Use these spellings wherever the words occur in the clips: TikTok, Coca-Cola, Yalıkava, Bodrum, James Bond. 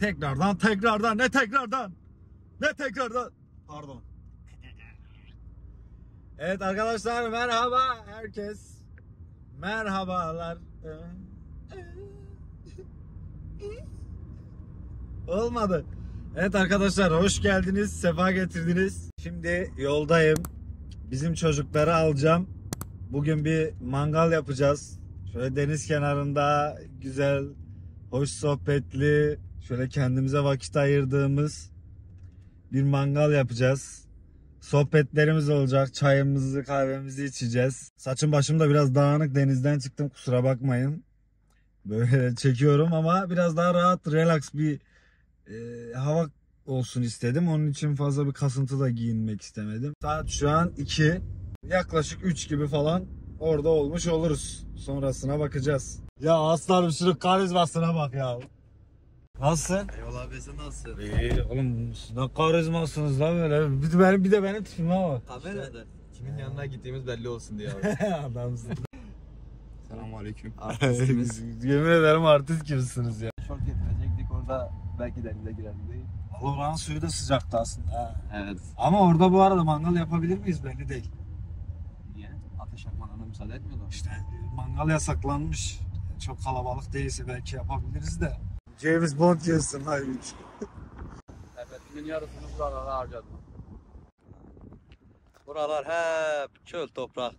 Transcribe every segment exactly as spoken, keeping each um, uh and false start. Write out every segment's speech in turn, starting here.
Tekrardan tekrardan ne tekrardan ne tekrardan pardon. Evet arkadaşlar, merhaba herkes. Merhabalar. Olmadı. Evet arkadaşlar, hoş geldiniz, sefa getirdiniz. Şimdi yoldayım. Bizim çocukları alacağım. Bugün bir mangal yapacağız. Şöyle deniz kenarında güzel, hoş sohbetli, şöyle kendimize vakit ayırdığımız bir mangal yapacağız. Sohbetlerimiz olacak, çayımızı, kahvemizi içeceğiz. Saçım başım da biraz dağınık, denizden çıktım, kusura bakmayın. Böyle çekiyorum ama biraz daha rahat, relax bir e, hava olsun istedim. Onun için fazla bir kasıntı da giyinmek istemedim. Saat şu an iki, yaklaşık üç gibi falan orada olmuş oluruz. Sonrasına bakacağız. Ya aslanım, şunun karizmasına bak ya. Nasılsın? Eyvallah abi, sen nasılsın? İyi oğlum, ne karizmasınız lan böyle. Bir de benim, bir de benim tipime bak. Kamerada. İşte, kimin yanına gittiğimiz belli olsun diye abi. Adamsın. Selamünaleyküm. Artistimiz. Yemin ederim artist gibisiniz ya. Şort getirecektik orada, belki denize girerdik değil. Oranın suyu da sıcaktı aslında. Evet. Ama orada bu arada mangal yapabilir miyiz belli değil. Niye? Ateş yakmanlarına müsaade etmiyorlar. İşte mangal yasaklanmış. Çok kalabalık değilse belki yapabiliriz de. James Bond gelsin hayır. Evet, günün yarısını buralara harcadım. Buralar hep çöl toprak.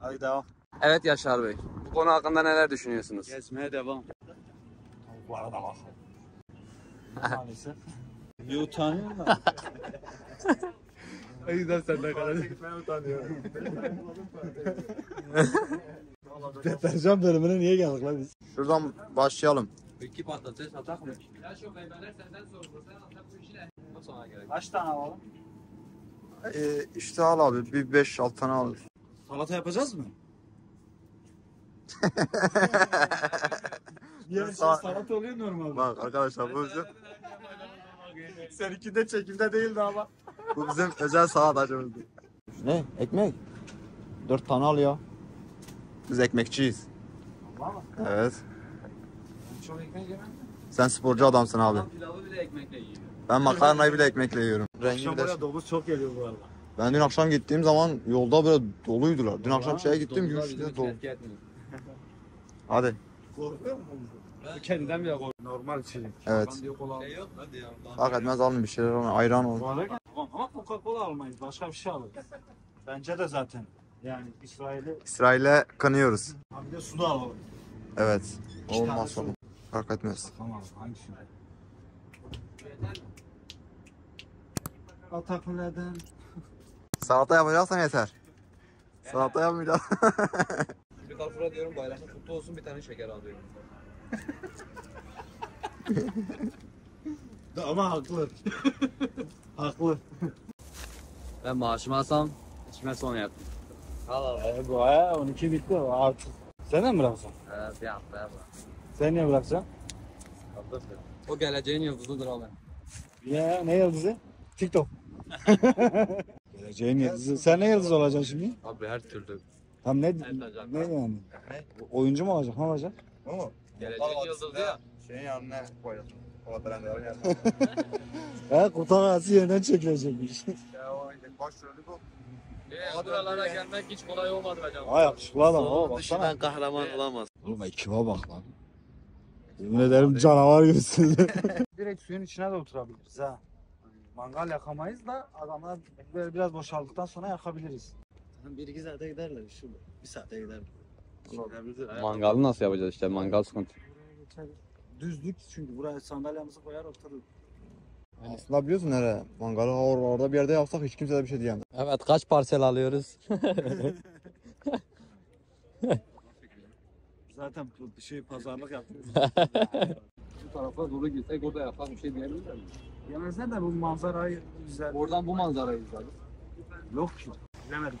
Hadi devam. Evet Yaşar Bey, bu konu hakkında neler düşünüyorsunuz? Gezmeye devam. Tavuklara da bak. Maalesef. Niye utanıyorsun lan? O yüzden senden kadar gitmeye utanıyorum. Deterjan bölümüne niye geldik lan biz? Şuradan başlayalım. İki patates atak mı? Çok meyveler senden sorulur. Sen atak bu işine. Bu sona gerek. Kaç tane alalım? Ee, işte al abi. Bir beş altı tane al. Salata yapacağız mı? Niye bir salata oluyor normal? Bak arkadaşlar bu bizim... Seninkinde çekimde değildi ama. Bu bizim özel saat acımızdı. Ne? Ekmek? Dört tane al ya. Biz ekmekçiyiz. Vallahi mı? Evet. Ben çok ekmek yemem. Sen sporcu adamsın abi. Ben pilavı bile ekmekle yiyorum. Ben makarnayı bile ekmekle yiyorum. Akşam böyle domuz çok geliyor bu arada. Ben dün akşam gittiğim zaman yolda böyle doluydular. Dün Vallahi akşam şeye gittim, görüştüğümde dolu. Hadi. Korkuyor musun? Kendinden bile korkuyor. Normal çilek. Evet. Hak etmez, alın bir şeyler, ona ayran olur. Ama Coca-Cola almayız, başka bir şey alırız. Bence de zaten. Yani İsrail'e... İsrail'e kanıyoruz. Abi de su da alalım. Evet. Olmaz olur. Fark etmez. Tamam, hangisi? Ataküleden. Salata yapacaksan yeter. Salata yapmayacağız. Bir kalfura diyorum, bayrakta kutlu olsun, bir tane şeker alıyorum. Ama haklı. Haklı. Ben maaşımı alsam içime son yaptım. Allah Allah. Bu aya on iki bitti artık. Sen de mi bırakacaksın? Evet, bir haftaya bırak. Sen niye bırakacaksın? O geleceğin yıldızıdır abi. Ya ne yıldızı? TikTok. Geleceğin yıldızı. Sen ne yıldız olacaksın şimdi? Abi her türlü. Tam ne? Ne yani? Ne? Oyuncu mu olacak? Ne olacak? O mu? Geleceğin yıldızı ya. Şeyin yanına koyacaksın. O trenlerin yanına. He, kurtar ağası yerinden çekilecekmiş. Ya o baş rolü bu. Eee buralara gelmek hiç kolay olmadı acaba. Ay yakışıklı adam ama baksana. Dışından kahraman olamaz. Oğlum ekiba bak lan. Yemin ederim canavar gibisiniz. Direkt suyun içine de oturabiliriz ha. Mangal yakamayız da adamlar biraz boşaldıktan sonra yakabiliriz. Bir iki saate giderler işte. Bir saate giderler. Mangalı nasıl yapacağız işte, mangal sıkıntı. Düzlük çünkü buraya sandalyemizi koyar otururuz. Aslında biliyorsun nereye? Mangalı or orada bir yerde yapsak hiç kimse de bir şey diyemez. Evet, kaç parsel alıyoruz? Zaten bir şey pazarlık yapıyoruz. Şu tarafa doğru gitsek orada yapsak bir şey diyebilirler mi? Yemezler de bu manzarayı güzel. Oradan bu manzarayı güzel. Yok ki. Bilemedim.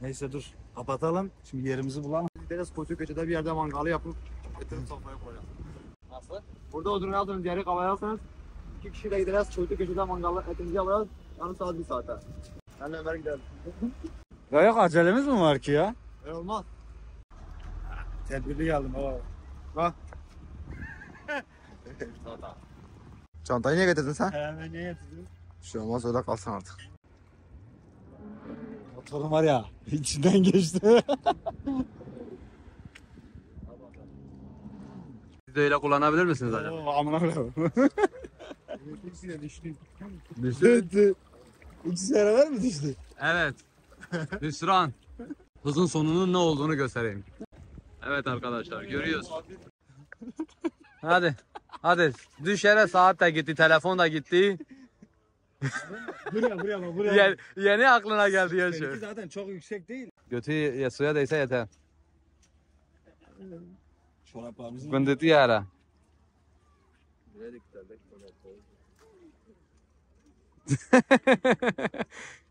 Neyse dur, kapatalım. Şimdi yerimizi bulalım. Biraz Koçuköçe'de bir yerde mangalı yapıp getirin sofraya koyalım. Nasıl? Burada oturun, oturun, diğeri havaya alsanız iki kişiyle gideriz, Koçuköçe'de mangalı etimizi alırız. Yarım saat, bir saate. Ben de Ömer gidelim. Ya yok, acelemiz mi var ki ya? E olmaz. Tedbirli geldim baba. Bak. Çantayı niye getirdin sen? He, ben niye getirdim? Bir şey olmaz, öyle kalsın artık. Motorum var ya, içinden geçti. Siz de öyle kullanabilir misiniz acaba? Yok, amına koyayım. İkisiyle düştü. Düştü. İkisi beraber mi düştü? Evet. Hüsran. Hızın sonunun ne olduğunu göstereyim. Evet arkadaşlar, görüyoruz. Hadi. Hadi. Düş yere, saat de gitti, telefon da gitti. Buraya buraya bak, buraya. Yeni, yeni aklına geldi ya şu. Zaten çok yüksek değil. Götü suya değse yeter. Çoraplarımızı. Gındırtı yara.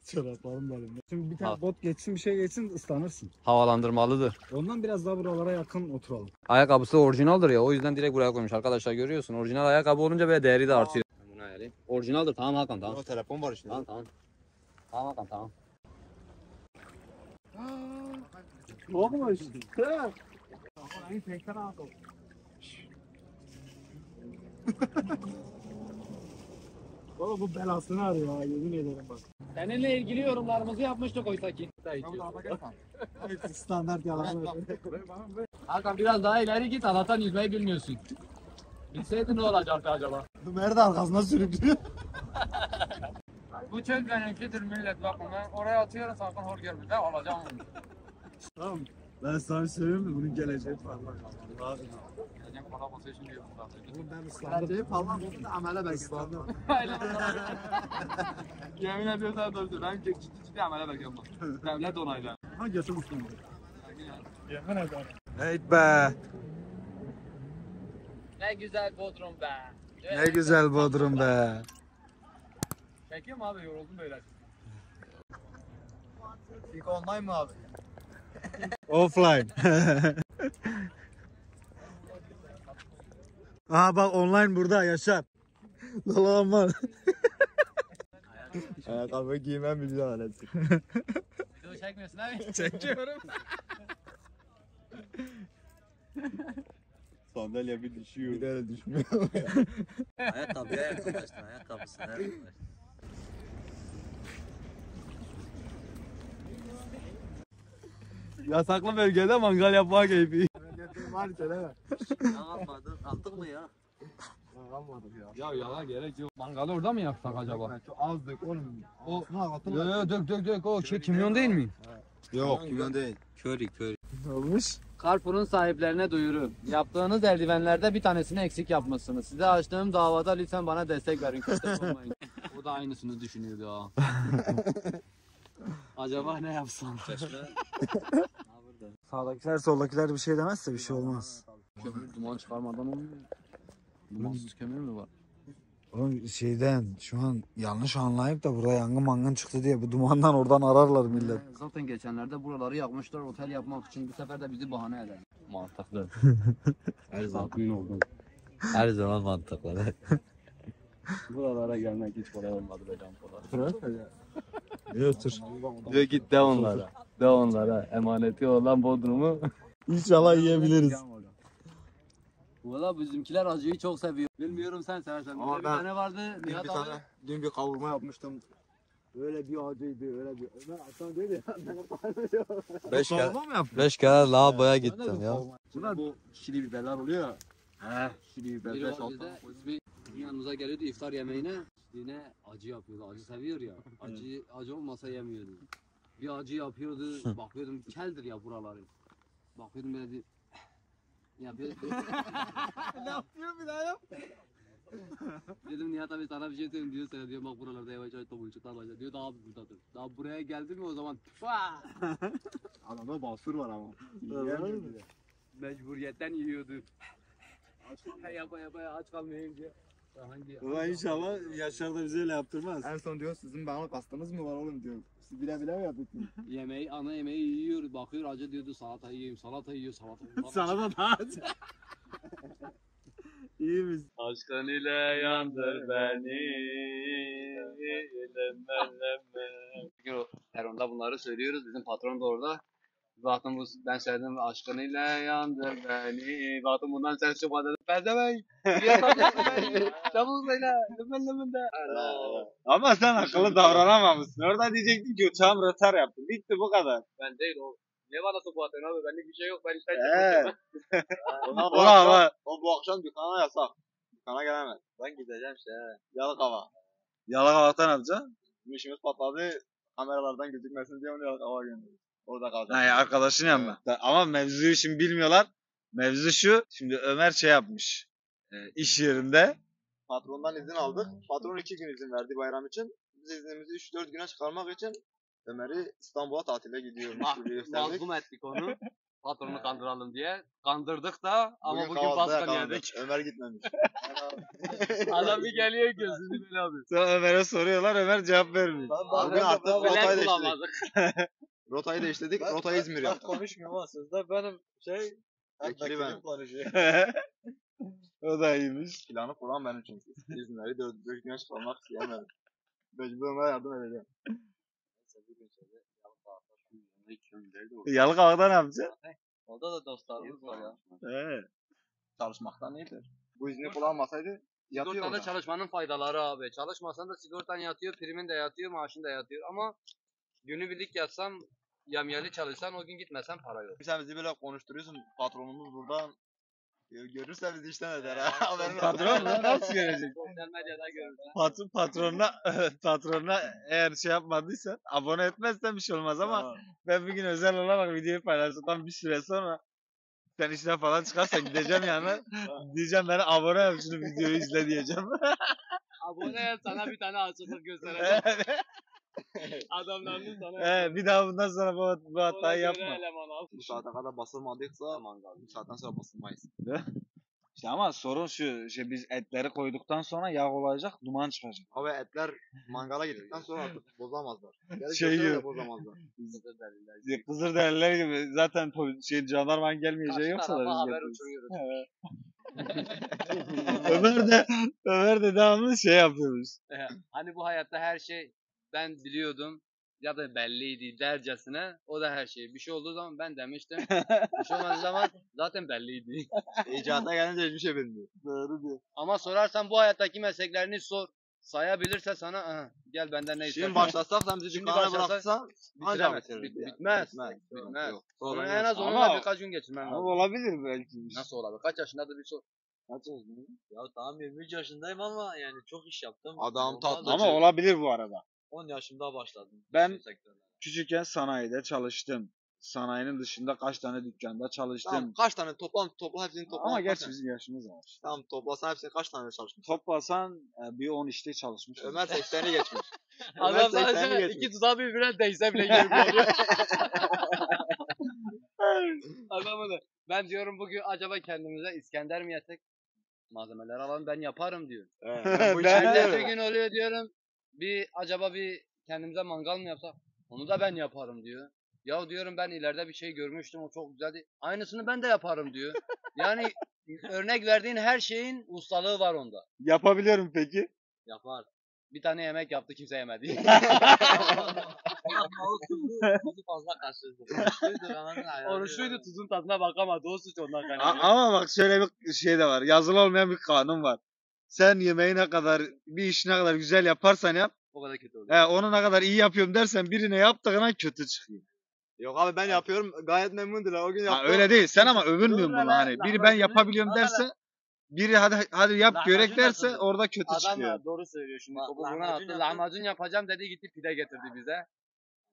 Çoraplarım var. Şimdi bir tane ha. bot geçsin, bir şey geçsin, ıslanırsın. Havalandırmalıdır. Ondan biraz daha buralara yakın oturalım. Ayakkabısı orijinaldir ya, o yüzden direkt buraya koymuş arkadaşlar, görüyorsun. Orijinal ayakkabı olunca böyle değeri de artıyor. Orijinaldir, tamam Hakan, tamam. O telefon var işte. Tamam tamam. Tamam Hakan, tamam. Olmuş. Tamam. Aynı tekrar aldım. Oğlum bu belasını arıyor ha, yemin ederim bak. Seninle ilgili yorumlarımızı yapmıştık oysa ki. Standart yalanı. Hakan biraz daha ileri git, Allah'tan yüzmeyi bilmiyorsun. Bilseydin ne olacaktı acaba? Nerede arkasına sürüklüyor? Bu çöl benimkidir millet, bakın ben oraya atıyorum, sakın hor görme, ben alacağım bunu. Tamam, ben sana söyleyeyim mi, bunun geleceği falan var. Geleceğim falan olsa şimdi yok. Ben ıslandım. Geleceği falan olsun da amele belki. Islandım. Yemin ediyorum sana doğrusu, ben ciddi ciddi amele belki yapmam. Devlet onaylar. Ha götüm ıslandım. Yemin ediyorum. Heyt be! Ne güzel Bodrum be. Ne güzel Bodrum be. Peki mi abi, yoruldum böyle. İlk online mı abi? Offline. Aha bak, online burada Yaşar. Lan lan. Ayakkabı giymem biliyor halası. Video çekmiyorsun abi? Çekiyorum. Sandalye bir düşüyor. Bir de düşmüyor. Ayakkabıya yaklaştın, ayakkabısına yaklaştın. Yasaklı bölgede mangal yapma keyfi. Var işte değil mi? Kalmadı, kaldık mı ya? Kalmadık ya. Ya yalan gerek yok. Mangalı orada mı yapsak acaba? Az dök oğlum. O, yo yo dök dök dök, o şey kimyon değil mi? Yok kimyon değil. Köri köri. Ne olmuş? Carrefour'un sahiplerine duyuru. Yaptığınız eldivenlerde bir tanesini eksik yapmışsınız. Size açtığım davada lütfen bana destek verin. O da aynısını düşünüyordu ha. Acaba ne yapsam? Sağdakiler soldakiler bir şey demezse bir şey olmaz. Kömür duman çıkarmadan olmuyor. Dumansız kömür mü var? Oğlum şeyden şu an yanlış anlayıp da burada yangın mangın çıktı diye bu dumandan oradan ararlar millet. Ee, zaten geçenlerde buraları yakmışlar otel yapmak için, bu sefer de bizi bahane eder. Mantıklı. Her zaman oldu. Her zaman mantıklı. Buralara gelmek hiç kolay olmadı be canım. Otur. Diyor git de onlara. De onlara. Emaneti olan Bodrum'u inşallah yiyebiliriz. Valla bizimkiler acıyı çok seviyor. Bilmiyorum sen seversen. Ama bir tane vardı. Dün bir tane, dün bir kavurma yapmıştım. Öyle bir acıydı, öyle bir. Ben aslında değil de. Beş kere. Beş kere lavaboya gittim ya. Bunlar bu şili biberler oluyor ya. He, şili biber. Beş altı. Yanımıza geliyordu iftar yemeğine. Yine acı yapıyordu, acı seviyor ya. Acı acı olmasa yemiyordu. Bir acı yapıyordu, bakıyordum keldir ya buraları. Bakıyordum böyle bir. Ya böyle ne yapıyor bir daha yap. Dedim Nihat abi sana bir şey söyleyeyim diyor, sana diyor bak buralarda yavaş yavaş tomurcuklar başlar diyor, daha buradadır. Daha buraya geldi mi o zaman pfaaaa. Adamda basur var ama. Mecburiyetten yiyordu. Yapa yapa aç kalmayayım diye. Ulan inşallah Yaşar da bize öyle yaptırmaz. En son diyor sizin bana kastınız mı var oğlum diyor. Siz bile bile mi yapıyorsunuz? Yemeği, ana yemeği yiyor, bakıyor acı diyordu, salata yiyeyim, salata yiyor, salata. Salata daha acı. İyi misin? Aşkın ile yandır beni. Bugün peronda bunları söylüyoruz. Bizim patron da orada. Zaten bu, ben sevdim aşkın ile yandır beni. Zaten bundan ses çıkmadı. Bezemey. Ama sen akıllı davranamamışsın. Orada diyecektin ki uçağım rötar yaptı. Bitti bu kadar. Ben değil o. Ne bana sopa atıyorsun abi? Benlik bir şey yok. Ben işten çıkmışım. Ulan bu akşam dükkana yasak. Dükkana gelemez. Ben gideceğim işte. Yalıkava. Yalıkava'dan alacaksın. Bizim işimiz patladı. Kameralardan gözükmesin diye onu Yalıkava'ya gönderdim. Orada kalacağım. Hayır arkadaşın yanına. Evet. Ama mevzuyu şimdi bilmiyorlar. Mevzu şu. Şimdi Ömer şey yapmış. Evet. İş yerinde. Patrondan izin aldık. Patron iki gün izin verdi bayram için. Biz iznimizi üç dört güne çıkarmak için Ömer'i İstanbul'a tatile gidiyormuş ah, gibi gösterdik. Mazlum ettik onu. Patronu kandıralım diye. Kandırdık da ama bugün, bugün baskın yedik. Ömer gitmemiş. Adam bir geliyor gözünü böyle abi. Sonra Ömer'e soruyorlar, Ömer cevap vermiyor. Bugün artık rotayı değiştirdik. Rotayı değiştirdik, rota İzmir yaptık. Ben konuşmuyorum ama sizde benim şey... Ekili ben. O da iyiymiş. Planı kuran benim çünkü. İzmir'i dört güne çıkarmak isteyemedim. Mecbur Ömer'e yardım edeceğim. Yalıkava'da ne yapacaksın? Orada da dostlarımız var ya. Evet. Çalışmaktan iyidir. Bu izni kullanmasaydı yatıyor. Sigortada orada çalışmanın faydaları abi. Çalışmasan da sigortan yatıyor, primin de yatıyor, maaşın da yatıyor. Ama günü birlik yatsam, yamyeli çalışsan, o gün gitmesen para yok. Sen bizi böyle konuşturuyorsun, patronumuz buradan görürse bizi işten eder ha. Patron bunu nasıl görecek? Patron patronuna patronuna eğer şey yapmadıysan abone etmezsen bir şey olmaz ama tamam. Ben bir gün özel olarak videoyu paylaştıktan bir süre sonra sen işten falan çıkarsan gideceğim yani diyeceğim bana abone yap şunu videoyu izle diyeceğim. Abone yap sana bir tane açılık göstereceğim. Adamlarını sana ee, bir daha bundan sonra bu, bu hatayı yapma. Bu saate kadar basılmadıksa aman bu saatten sonra basılmayız. İşte ama sorun şu, işte biz etleri koyduktan sonra yağ olacak, duman çıkacak. Abi etler mangala gittikten sonra artık bozamazlar. Yani şey gibi bozamazlar. Kızılderililer gibi zaten şey jandarman gelmeyeceği yoksa da biz getiriyoruz. Ömer de Ömer de devamlı şey yapıyoruz. Hani bu hayatta her şey ben biliyordum ya da belliydi dercesine o da her şey. Bir şey olduğu zaman ben demiştim. Bir şey olmadığı zaman zaten belliydi. İcata gelince hiçbir şey bilmiyor. Doğru diyor. Ama sorarsan bu hayattaki mesleklerini sor. Sayabilirse sana aha, gel benden ne istersen. Şimdi başlasak sen bizi dükkana bıraksan bitiremez. Bitmez. Bitmez. Sonra en az onunla birkaç gün geçirmen lazım. Olabilir belki. Nasıl olabilir? Kaç yaşındadır bir sor. Kaç yaşındayım? Ya tamam yirmi üç yaşındayım ama yani çok iş yaptım. Adam tatlı. Ama olabilir bu arada. on yaşımda başladım. Ben küçükken sanayide çalıştım. Sanayinin dışında kaç tane dükkanda çalıştım. Tamam, kaç tane toplam topla hepsini topla. Ama gerçi bizim yaşımız var. Tamam toplasan hepsini kaç tane çalıştın? Toplasan e, bir on işte çalışmış. Ömer sekseni geçmiş. Ömer sekseni geçmiş. İki tuzağı birbirine değse bile gelmiyor. Adamı da. Ben diyorum bugün acaba kendimize İskender mi yesek? Malzemeler alalım ben yaparım diyor. Evet. Ben bu işler bir gün oluyor diyorum. Bir acaba bir kendimize mangal mı yapsak? Onu da ben yaparım diyor. Ya diyorum ben ileride bir şey görmüştüm o çok güzeldi. Aynısını ben de yaparım diyor. Yani örnek verdiğin her şeyin ustalığı var onda. Yapabilir mi peki? Yapar. Bir tane yemek yaptı kimse yemedi. Tuzu fazla kaçırdı. Oruçluydu tuzun tadına bakamadı. O suç ondan kaynaklı. Ama bak şöyle bir şey de var. Yazılı olmayan bir kanun var. Sen yemeği ne kadar, bir işi ne kadar güzel yaparsan yap. O kadar kötü oluyor. He, onu ne kadar iyi yapıyorum dersen birine yaptığına kötü çıkıyor. Yok abi ben yapıyorum gayet memnundular o gün yaptım. Ha, öyle değil sen ama övünmüyorsun bunu hani. Biri ben yapabiliyorum derse, biri hadi hadi yap görek derse orada kötü çıkıyor. Adam doğru söylüyor şimdi. Lahmacun yapacağım dedi gitti pide getirdi bize.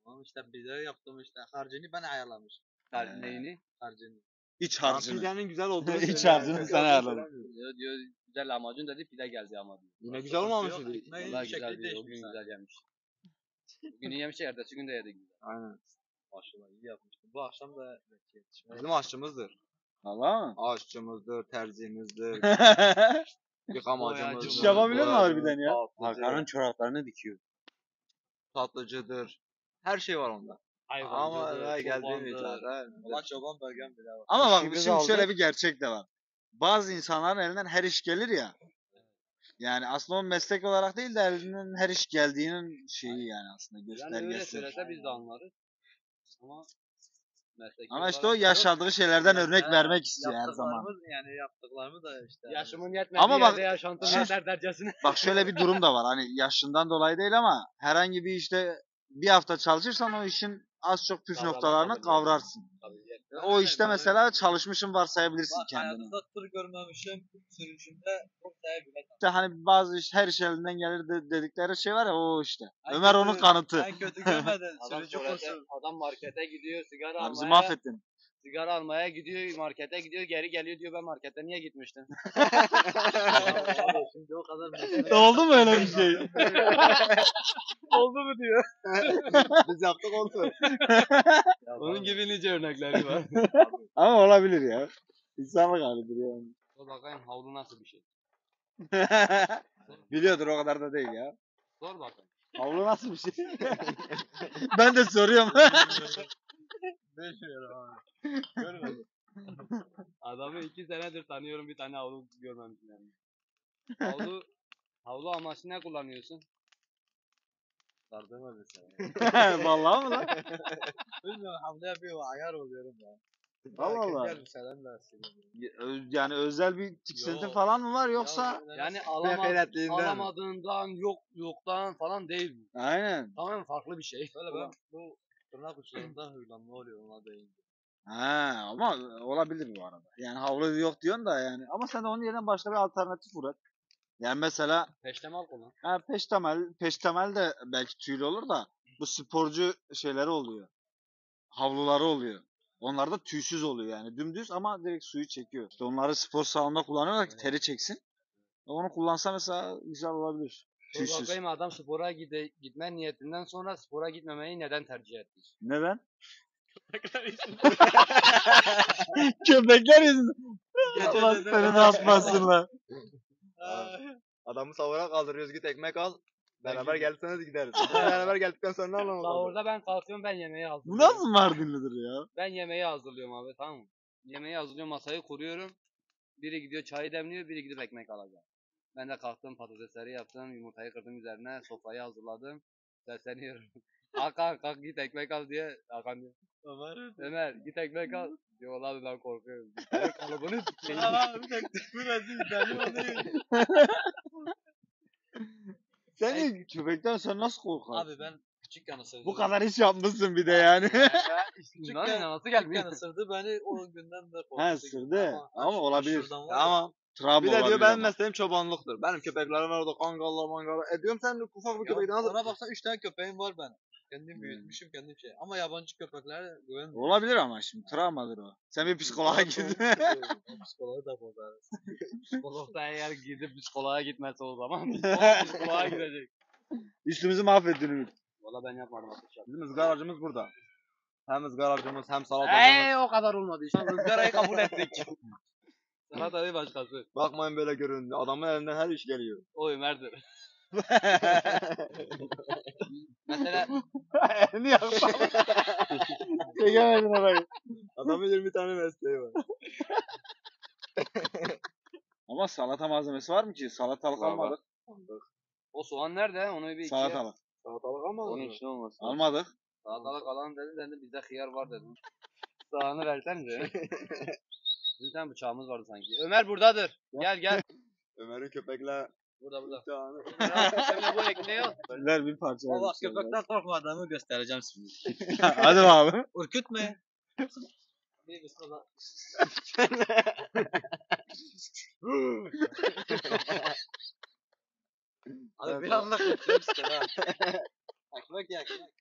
Tamam işte pide yaptım işte harcını ben ayarlamışım. Neyini? Harcını. İç harcını. Pidenin güzel olduğunu. İç harcını sen ayarladın. Diyor güzel lahmacun dedi pide geldi ama diyor. Yine güzel olmamış mı? Valla güzel diyor. O gün güzel yemiş. Günü yemiş ertesi gün de yedi güzel. Aynen. Aşçılar iyi yapmıştı. Bu akşam da bizim aşçımızdır. Valla mı? Aşçımızdır, terzimizdir. Yıkamacımızdır. Hiç yapabiliyor mu harbiden ya? Hakan'ın çoraplarını dikiyor. Tatlıcıdır. Her şey var onda. Hayvan ama geldiğin icra. Valla çoban bölgem bile var. Ama bak şimdi şöyle bir gerçek de var. bazı insanların elinden her iş gelir ya. Yani aslında o meslek olarak değil de elinden her iş geldiğinin şeyi yani aslında göstergesi. Yani öyle söylese biz de anlarız. Ama Ama işte o yaşadığı şeylerden yani örnek vermek istiyor her zaman. Yani yaptıklarımı da işte. Yaşımın yetmediği ama bak, yerde yaşantım yeter dercesine. Bak şöyle bir durum da var. Hani yaşından dolayı değil ama herhangi bir işte bir hafta çalışırsan o işin az çok püf noktalarını kavrarsın. Tabii, o işte mesela çalışmışım varsayabilirsin kendini. Hayatımda tır görmemişim, sürüşümde çok değerli. İşte hani bazı iş, her iş elinden gelir de, dedikleri şey var ya o işte. Ay Ömer kötü, onun kanıtı. Ben kötü görmedim. adam, adam markete gidiyor sigara almaya. Bizi mahvettin. Sigara almaya gidiyor markete gidiyor geri geliyor diyor ben markete niye gitmiştim? Şimdi o kadar. Oldu mu öyle bir şey? Oldu mu diyor? Biz yaptık oldu. Onun gibi nice örnekleri var. Ama olabilir ya. İnsanlık halidir yani. O bakayım havlu nasıl bir şey? Biliyordur o kadar da değil ya. Sor bakayım. Havlu nasıl bir şey? Ben de soruyorum. Ne söylüyorum abi? Görmedim. Adamı iki senedir tanıyorum bir tane havlu görmemişim yani. Havlu, havlu amaçlı ne kullanıyorsun? Sardırma mesela. Vallahi mı lan? Bilmiyorum havlu yapıyor ayar oluyorum ya. Vallahi Allah. Yani özel bir tiksinti yok falan mı var yoksa? Ya, yani alamad alamadığından yok yoktan falan değil mi? Aynen. Tamamen farklı bir şey. Böyle ben bu tırnak uçlarında huylanma oluyor ona değil. Ha ama olabilir bu arada. Yani havlu yok diyorsun da yani. Ama sen de onun yerine başka bir alternatif bırak. Yani mesela peştemal kullan. Ha peştemal, peştemal de belki tüylü olur da bu sporcu şeyleri oluyor. Havluları oluyor. Onlar da tüysüz oluyor yani. Dümdüz ama direkt suyu çekiyor. İşte onları spor salonunda kullanıyorlar ki teri çeksin. Onu kullansa mesela güzel olabilir. Tüysüz. Bakayım adam spora gide, gitme niyetinden sonra spora gitmemeyi neden tercih etti? Neden? Köpekler yüzünden. Allah seni ne yapmasınlar. Adamı savura kaldırıyoruz git ekmek al. Beraber gelseniz gideriz. Beraber geldikten sonra ne anlamadım. Savurda ben kalkıyorum ben yemeği hazırlıyorum. Bu nasıl Mardinlidir ya? Ben yemeği hazırlıyorum abi tamam mı? Yemeği hazırlıyorum masayı kuruyorum. Biri gidiyor çayı demliyor biri gidip ekmek alacak. Ben de kalktım patatesleri yaptım yumurtayı kırdım üzerine sofrayı hazırladım. Sesleniyorum. Kalk al kalk git ekmek al diye Hakan diyor. Ömer, Ömer git ekmek al. Diyor abi ben korkuyorum. Kalıbını tutmayın. Aa bir dakika tutmayın. Benim adayım. Senin köpekten sen nasıl korkarsın? Abi ben küçükken ısırdı. Bu kadar iş yapmışsın bir de yani. yani küçükken nasıl gelmiyor? Küçükken ısırdı beni o günden de korktum. He ısırdı ama, ama olabilir. Ama. Bir de diyor benim mesleğim çobanlıktır. Benim köpeklerim var orada kangallar mangallar. E diyorum sen ufak bir köpekten hazır. Ona baksan üç tane köpeğim var benim. Kendim hmm. büyütmüşüm kendim şey. Ama yabancı köpekler güvenmiyor. Olabilir ama şimdi travmadır o. Sen bir psikoloğa gidin. Psikoloğa da bozarız. Psikolog da eğer gidip psikoloğa gitmezse o zaman psikoloğa gidecek. Üstümüzü mahvettin Ümit. Valla ben yapmadım. Bizim ızgaracımız burada. Hem ızgaracımız hem salatacımız. Eee o kadar olmadı işte. Izgarayı kabul ettik. Salatayı başkası. Bakmayın böyle göründü. Adamın elinden her iş geliyor. O Ömer'dir. Mesela elini yapmam. Çekemedim orayı. Adamın yirmi tane mesleği var. Ama salata malzemesi var mı ki? Salatalık almadık. O soğan nerede? Onu bir salatalık. Salatalık almadık. Onun için olmaz. Almadık. Salatalık alan dedi dedi bizde hıyar var dedim. Soğanı versenize. Bizim tane bıçağımız vardı sanki. Ömer buradadır. Gel gel. Ömer'in köpekle burada burada. Sen bu ekmeği al. Ver bir parça. Allah köpekten korkma adamı göstereceğim size. Hadi abi. Ürkütme. Bir bismillah. Abi bir anlık ürkütüyorum işte ha. Ekmek ya ekmek.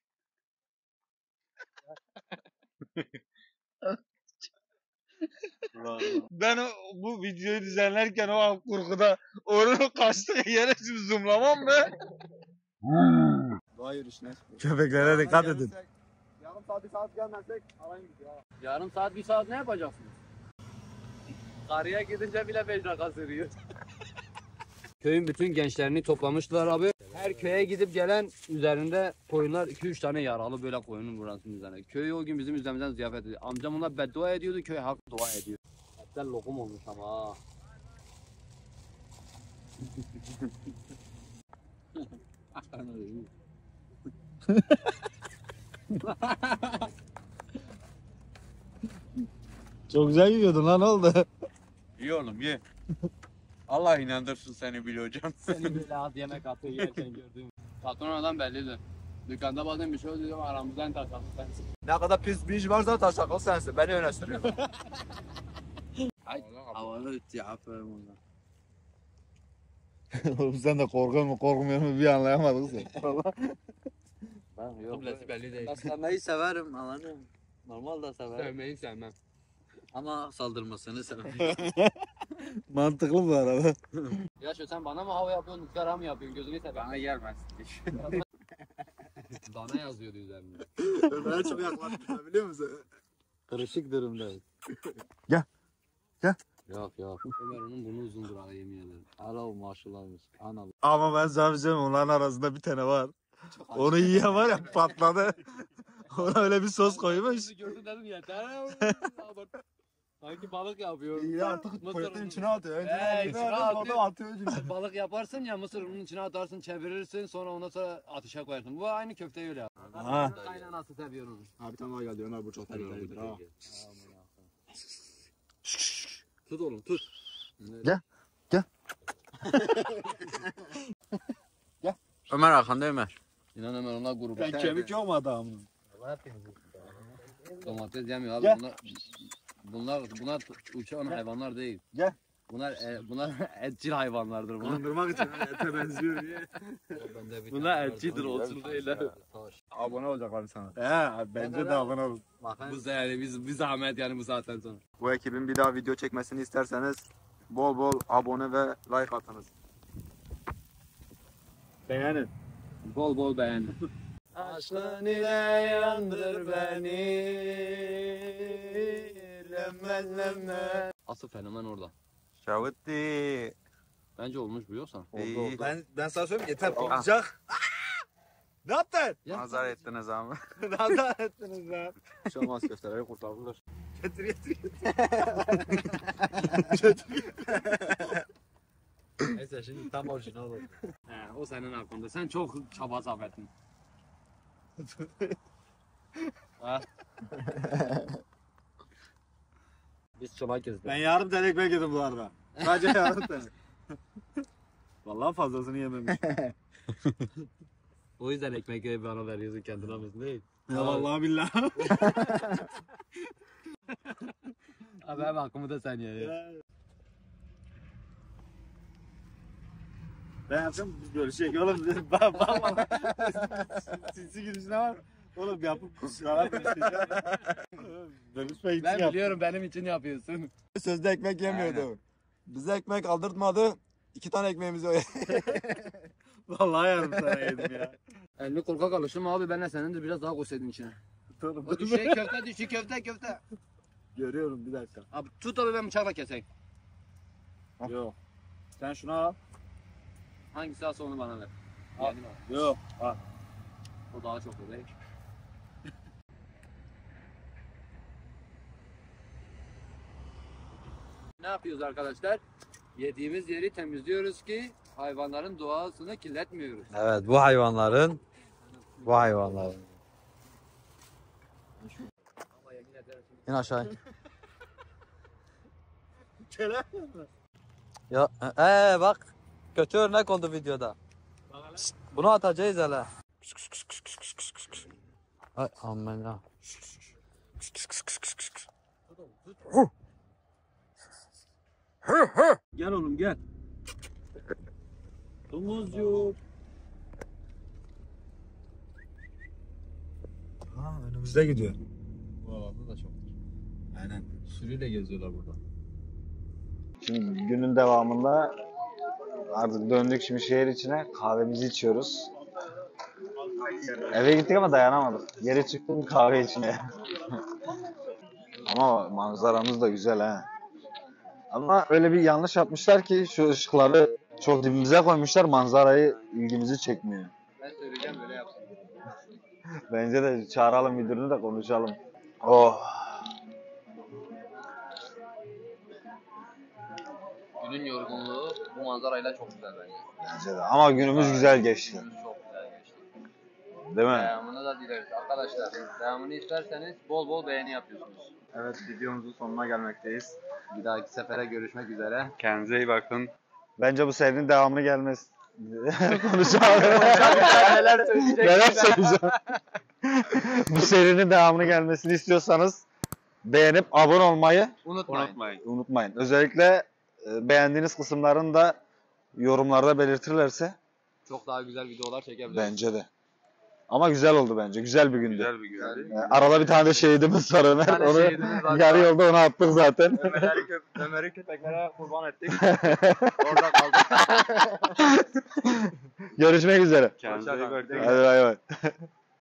Ben o, bu videoyu düzenlerken o korkuda onun kaçtığı yere şimdi zoomlamam mı? Köpeklere dikkat edin. Yarım saat bir saat gelmezsek arayın gidiyor. Yarım saat bir saat ne yapacaksınız? Karıya gidince bile mecraka sürüyor. Köyün bütün gençlerini toplamışlar abi. Her köye gidip gelen üzerinde koyunlar iki üç tane yaralı böyle koyunun burasının üzerine. Köyü o gün bizim üzerimizden ziyafet ediyor. Amcam ona beddua ediyordu, köy halkı dua ediyor. Etler lokum olmuş ama. Çok güzel yiyordun lan, ne oldu? İyi oğlum ye. Allah inandırsın seni bile hocam. Seni bile az yemek atıyor yerken gördüğüm. Patron adam belliydi. Dükkanda bazen bir şey oluyor ama aramızdan taşaklı sensin. Ne kadar pis bir iş varsa taşaklı sensin. Beni öne sürüyor. Havalı üttü ya. Aferin ondan. Oğlum sen de korkuyor mu korkmuyor mu bir anlayamadık sen. Valla. Ben yok. Kıblesi belli değil. Sevmeyi severim anladın mı? Normal da severim. Sevmeyi sevmem. Ama saldırmasını sevmem. Mantıklı bu arada. Ya şu sen bana mı hava yapıyorsun, yukarı mı yapıyorsun? Gözünü seveyim. Bana gelmez. Dana yazıyordu üzerinde. Ömer'e çok yaklaşmışlar biliyor musun? Kırışık durumda. Gel. Gel. Yok yok. Ömer onun bunu uzundur ara yemin ederim. Ara o maşularmış. Ama ben zannediyorum onların arasında bir tane var. Çok onu yiyen var ya patladı. Ona öyle bir sos koymuş. Gördüm dedim yeter. Sanki balık yapıyor. İyi artık mısırın içine atıyor. Önce ee, içine atıyor. atıyor. Balık yaparsın ya, mısırın içine atarsın, çevirirsin, sonra ondan sonra atışa koyarsın. Bu aynı köfteyi öyle yapar. Ha. Aynen nasıl seviyorum. Abi tamam geldi. Ömer bu çok tehlikelidir. Tamam. Tut oğlum tut. Gel. Gel. Gel. Ömer Hakan değil mi? İnan Ömer onlar grubu. Ben kemik yok mu adamın? Domates yemiyor abi. Gel. Bunlar... Bunlar bunlar uçan gel. Hayvanlar değil. Gel. Bunlar e, bunlar etçil hayvanlardır. Bunlar. Kandırmak için ete benziyor diye. Bunlar etçildir olsun değiller. Abone olacaklar sana. He bence de abone olun. Bu zehirli biz biz Ahmet yani bu zaten sonra. Bu ekibin bir daha video çekmesini isterseniz bol bol abone ve like atınız. Beğenin. Bol bol beğenin. Aşkın ile yandır beni. Lemmen lemmen. Asıl fenomen orada. Şavutti. Bence olmuş biliyorsan. Ee, ben ben sana söyleyeyim yeter olacak. Ne yaptın? Nazar ettiniz abi. Nazar ettiniz abi. Şu olmaz köfteleri kurtardılar. Getir getir getir. Neyse şimdi tam orijinal oldu. He, o senin hakkında. Sen çok çaba sarf ettin. Ha. Biz çomak gezdik. Ben yarım tane ekmek yedim bu arada. Sadece yarım tane. Vallahi fazlasını yememiş. O yüzden ekmek yiyip bana veriyorsun kendine misin değil? Ya vallahi billahi. Abi hem hakkımı da sen ya. Ben yapacağım biz böyle şey oğlum. Sinsi girişine var. Oğlum yapıp kusura bakmayın. Ben biliyorum benim için yapıyorsun. Sözde ekmek yemiyordu. Aynen. Bize ekmek aldırtmadı. İki tane ekmeğimizi o yedi. Vallahi yarım sana yedim ya. Elini korkak alışım abi benle senin de biraz daha koysaydın içine. O düşe köfte düşü köfte köfte. Görüyorum bir dakika. Abi tut abi ben bıçakla keseyim. Yok. Sen şunu al. Hangisi alsa onu bana ver. Al. Yok al. O daha çok olur. Ne yapıyoruz arkadaşlar? Yediğimiz yeri temizliyoruz ki hayvanların doğasını kirletmiyoruz. Evet, bu hayvanların bu hayvanların. İn aşağı. Ya ee, bak kötü örnek oldu videoda. Pişt, bunu atacağız hele. Ay aman ha. Gel oğlum gel. Domuz yok. Ha önümüzde gidiyor. Bu alanda da çok. Aynen. Sürüyle geziyorlar burada. Şimdi günün devamında artık döndük şimdi şehir içine. Kahvemizi içiyoruz. Eve gittik ama dayanamadık. Yere çıktım kahve içmeye. Ama manzaramız da güzel ha. Ama öyle bir yanlış yapmışlar ki şu ışıkları çok dibimize koymuşlar, manzarayı ilgimizi çekmiyor. Ben söyleyeceğim böyle yapsın. Bence de çağıralım müdürünü de konuşalım. Oh. günün yorgunluğu bu manzarayla çok güzel bence. Bence de. Ama günümüz evet, güzel geçti. Günümüz çok güzel geçti. Değil mi? Devamını da dileriz arkadaşlar. Devamını isterseniz bol bol beğeni yapıyorsunuz. Evet, videomuzun sonuna gelmekteyiz. Bir dahaki sefere görüşmek üzere. Kendinize iyi bakın. Bence bu serinin devamını gelmez. Konuşalım. Neler söyleyecek? Neler söyleyeceğim. Bu serinin devamını gelmesini istiyorsanız beğenip abone olmayı unutmayın. Unutmayın. unutmayın. Özellikle beğendiğiniz kısımların da yorumlarda belirtirlerse çok daha güzel videolar çekebiliriz. Bence de. Ama güzel oldu bence. Güzel bir gündü. Güzel bir gündü. Yani arada bir tane de şehidimiz var Ömer. Onu yarı yolda ona attık zaten. Ömer'i köp Ömer köpeklere kurban ettik. Orada kaldık. Görüşmek üzere. Kendinize iyi bakın. Hadi bay bay.